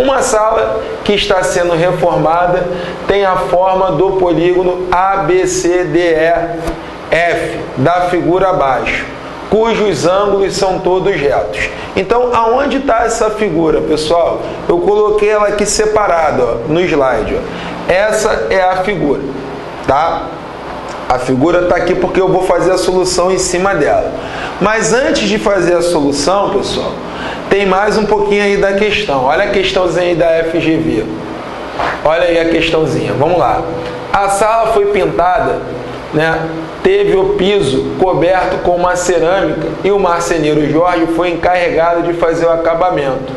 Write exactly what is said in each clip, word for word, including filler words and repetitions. Uma sala que está sendo reformada tem a forma do polígono A B C D E F, da figura abaixo, cujos ângulos são todos retos. Então, aonde está essa figura, pessoal? Eu coloquei ela aqui separada, ó, no slide. Ó. Essa é a figura, tá? A figura está aqui porque eu vou fazer a solução em cima dela. Mas antes de fazer a solução, pessoal, tem mais um pouquinho aí da questão. Olha a questãozinha aí da F G V. Olha aí a questãozinha. Vamos lá. A sala foi pintada, né? Teve o piso coberto com uma cerâmica e o marceneiro Jorge foi encarregado de fazer o acabamento,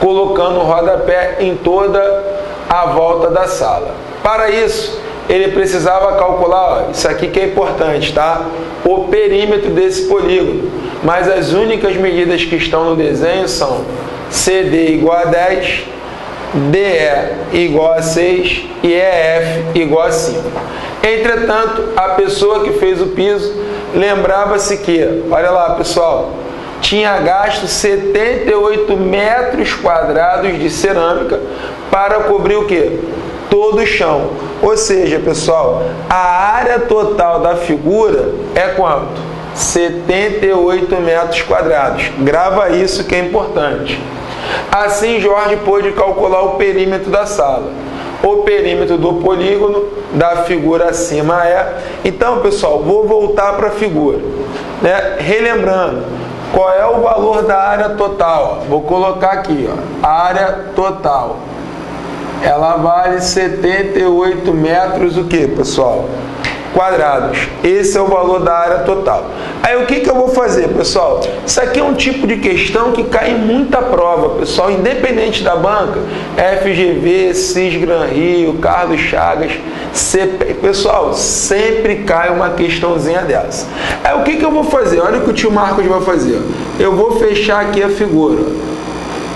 colocando o rodapé em toda a volta da sala. Para isso, ele precisava calcular, ó, isso aqui que é importante, tá? O perímetro desse polígono. Mas as únicas medidas que estão no desenho são C D igual a dez, D E igual a seis e E F igual a cinco. Entretanto, a pessoa que fez o piso lembrava-se que, olha lá pessoal, tinha gasto setenta e oito metros quadrados de cerâmica para cobrir o quê? Todo o chão. Ou seja, pessoal, a área total da figura é quanto? setenta e oito metros quadrados. Grava isso que é importante. Assim, Jorge pôde calcular o perímetro da sala. O perímetro do polígono da figura acima é... Então, pessoal, vou voltar para a figura, né? Relembrando, qual é o valor da área total? Ó, vou colocar aqui, ó, a área total. Ela vale setenta e oito metros o que, pessoal? Quadrados. Esse é o valor da área total. Aí o que, que eu vou fazer, pessoal? Isso aqui é um tipo de questão que cai em muita prova, pessoal, independente da banca. F G V, Cesgranrio, Carlos Chagas, C P. Pessoal, sempre cai uma questãozinha dessa. Aí o que, que eu vou fazer? Olha o que o tio Marcos vai fazer. Eu vou fechar aqui a figura.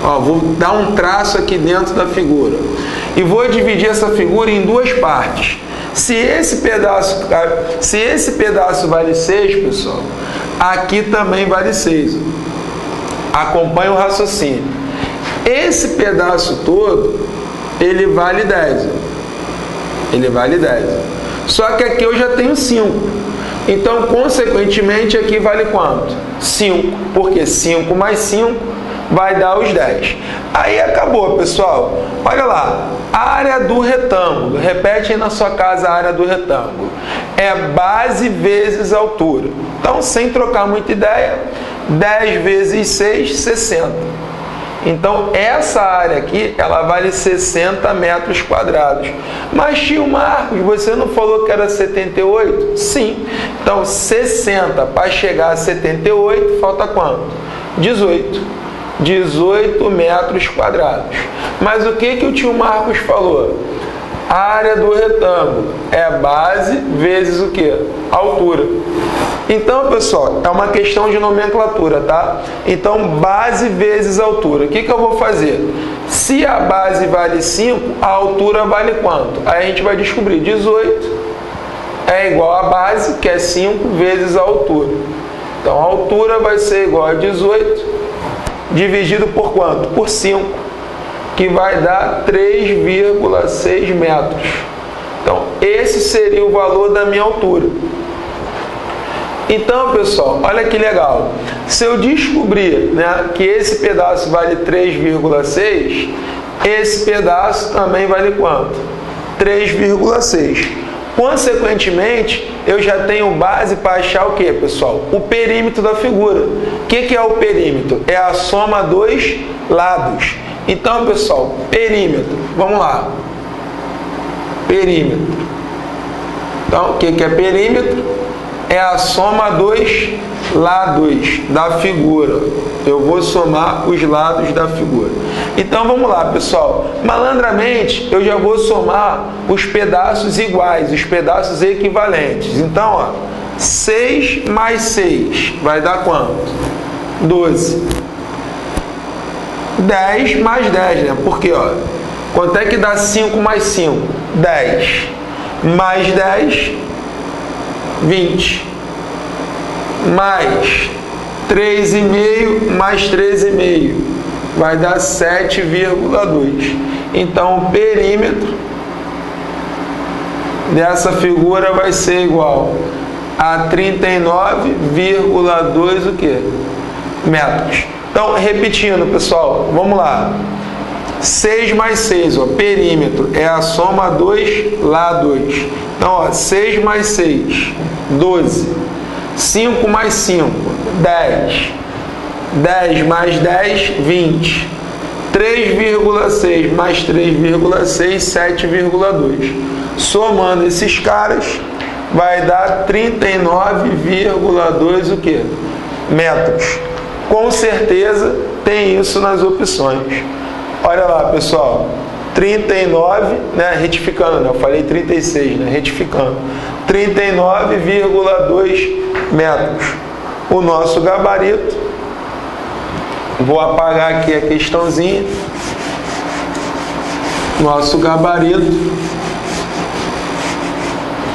Ó, vou dar um traço aqui dentro da figura e vou dividir essa figura em duas partes. Se esse pedaço, se esse pedaço vale seis, pessoal, aqui também vale seis. Acompanhe o raciocínio. Esse pedaço todo, ele vale dez. Ele vale dez. Só que aqui eu já tenho cinco. Então, consequentemente, aqui vale quanto? cinco. Porque cinco mais cinco vai dar os dez. Aí acabou, pessoal. Olha lá, a área do retângulo, repete aí na sua casa a área do retângulo, é base vezes altura. Então, sem trocar muita ideia, dez vezes seis, sessenta. Então, essa área aqui, ela vale sessenta metros quadrados. Mas, tio Marcos, você não falou que era setenta e oito? Sim. Então, sessenta para chegar a setenta e oito, falta quanto? dezoito. dezoito metros quadrados. Mas o que, que o tio Marcos falou? A área do retângulo é base vezes o que? Altura. Então, pessoal, é uma questão de nomenclatura, tá? Então, base vezes altura. O que, que eu vou fazer? Se a base vale cinco, a altura vale quanto? Aí a gente vai descobrir. dezoito é igual a base, que é cinco, vezes a altura. Então, a altura vai ser igual a dezoito dividido por quanto? Por cinco, que vai dar três vírgula seis metros. Então, esse seria o valor da minha altura. Então, pessoal, olha que legal. Se eu descobrir, né, que esse pedaço vale três vírgula seis, esse pedaço também vale quanto? três vírgula seis. Consequentemente, eu já tenho base para achar o que, pessoal? O perímetro da figura. O que, que é o perímetro? É a soma dos lados. Então, pessoal, perímetro. Vamos lá. Perímetro. Então, o que, que é perímetro? É a soma dos lados da figura. Eu vou somar os lados da figura. Então, vamos lá, pessoal. Malandramente, eu já vou somar os pedaços iguais, os pedaços equivalentes. Então, ó, seis mais seis vai dar quanto? doze. dez mais dez, né? Porque, ó, quanto é que dá cinco mais cinco? dez. Mais dez, vinte. Mais três vírgula cinco mais três vírgula cinco, vai dar sete vírgula dois. Então o perímetro dessa figura vai ser igual a trinta e nove vírgula dois o quê? Metros. Então, repetindo, pessoal, vamos lá. seis mais seis, ó, perímetro é a soma dois, lá dois. Então, ó, seis mais seis, doze. cinco mais cinco, dez. dez mais dez, vinte. três vírgula seis mais três vírgula seis, sete vírgula dois. Somando esses caras, vai dar trinta e nove vírgula dois o quê? Metros. Com certeza tem isso nas opções. Olha lá, pessoal, trinta e nove, né, retificando, né? Eu falei trinta e seis, né, retificando, trinta e nove vírgula dois metros. O nosso gabarito, vou apagar aqui a questãozinha, nosso gabarito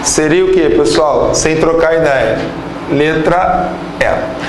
seria o que, pessoal? Sem trocar ideia, letra E.